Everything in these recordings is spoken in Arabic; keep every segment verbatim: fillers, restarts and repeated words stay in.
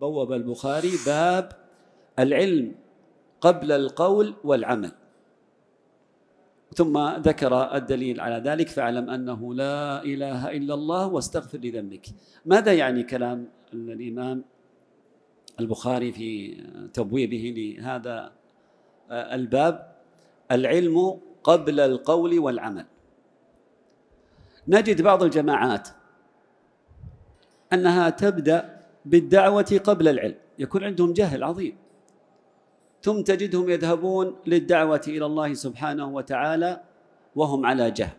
بوب البخاري باب العلم قبل القول والعمل، ثم ذكر الدليل على ذلك: فاعلم أنه لا إله إلا الله واستغفر لذنبك. ماذا يعني كلام الإمام البخاري في تبويبه لهذا الباب؟ العلم قبل القول والعمل. نجد بعض الجماعات أنها تبدأ بالدعوة قبل العلم، يكون عندهم جهل عظيم، ثم تجدهم يذهبون للدعوة إلى الله سبحانه وتعالى وهم على جهل،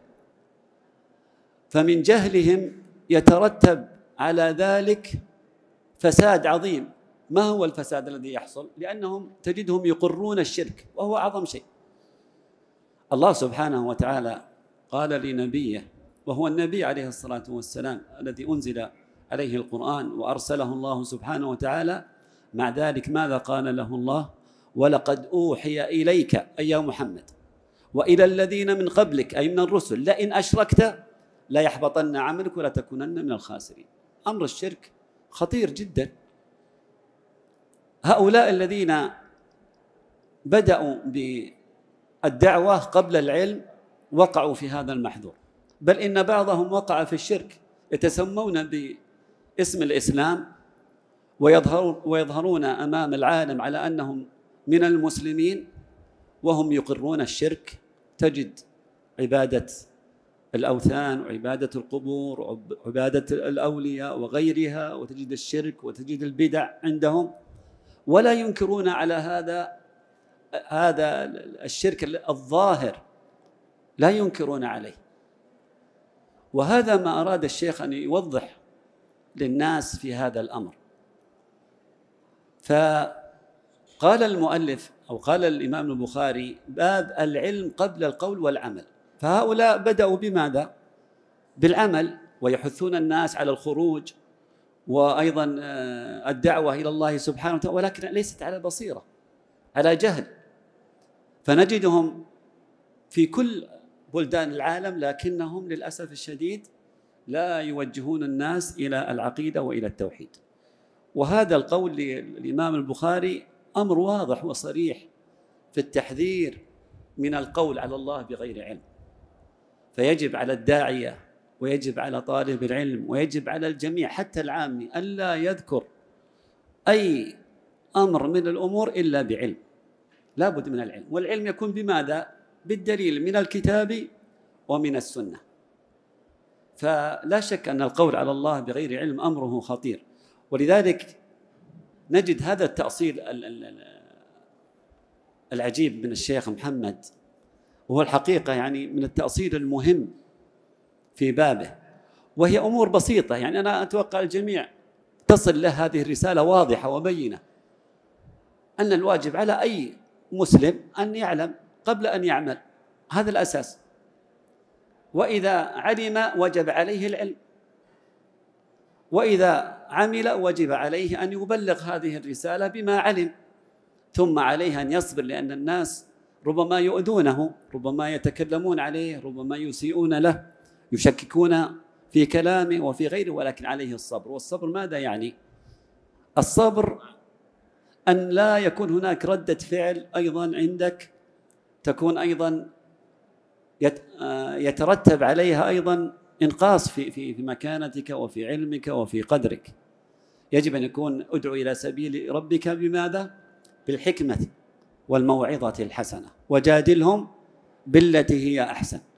فمن جهلهم يترتب على ذلك فساد عظيم. ما هو الفساد الذي يحصل؟ لأنهم تجدهم يقرون الشرك وهو أعظم شيء. الله سبحانه وتعالى قال لنبيه، وهو النبي عليه الصلاة والسلام الذي أنزل عليه القرآن وأرسله الله سبحانه وتعالى، مع ذلك ماذا قال له الله؟ ولقد أوحي إليك أي يا محمد وإلى الذين من قبلك أي من الرسل لئن أشركت ليحبطن عملك ولتكونن من الخاسرين. أمر الشرك خطير جدا. هؤلاء الذين بدأوا بالدعوة قبل العلم وقعوا في هذا المحذور، بل إن بعضهم وقع في الشرك، يتسمون باسم الإسلام ويظهرون أمام العالم على أنهم من المسلمين وهم يقرون الشرك. تجد عبادة الأوثان وعبادة القبور وعبادة الأولياء وغيرها، وتجد الشرك وتجد البدع عندهم، ولا ينكرون على هذا هذا الشرك الظاهر، لا ينكرون عليه. وهذا ما أراد الشيخ أن يوضح للناس في هذا الأمر. فقال المؤلف أو قال الإمام البخاري باب العلم قبل القول والعمل. فهؤلاء بدأوا بماذا؟ بالعمل، ويحثون الناس على الخروج وأيضا الدعوة إلى الله سبحانه وتعالى، ولكن ليست على بصيرة، على جهل. فنجدهم في كل بلدان العالم، لكنهم للأسف الشديد لا يوجهون الناس إلى العقيدة وإلى التوحيد. وهذا القول للإمام البخاري أمر واضح وصريح في التحذير من القول على الله بغير علم. فيجب على الداعية ويجب على طالب العلم ويجب على الجميع حتى العامي ألا يذكر أي أمر من الأمور إلا بعلم، لا بد من العلم. والعلم يكون بماذا؟ بالدليل من الكتاب ومن السنة. فلا شك أن القول على الله بغير علم أمره خطير، ولذلك نجد هذا التأصيل العجيب من الشيخ محمد، وهو الحقيقة يعني من التأصيل المهم في بابه، وهي أمور بسيطة. يعني أنا أتوقع الجميع تصل له هذه الرسالة واضحة وبينة، أن الواجب على أي مسلم أن يعلم قبل أن يعمل، هذا الأساس. وإذا علم وجب عليه العلم، وإذا عمل وجب عليه أن يبلغ هذه الرسالة بما علم، ثم عليه أن يصبر، لأن الناس ربما يؤذونه، ربما يتكلمون عليه، ربما يسيئون له، يشككون في كلامه وفي غيره، ولكن عليه الصبر. والصبر ماذا يعني؟ الصبر أن لا يكون هناك ردة فعل أيضا عندك تكون أيضا يترتب عليها أيضا إنقاص في في في مكانتك وفي علمك وفي قدرك. يجب أن يكون أدعو إلى سبيل ربك بماذا؟ بالحكمة والموعظة الحسنة وجادلهم بالتي هي أحسن.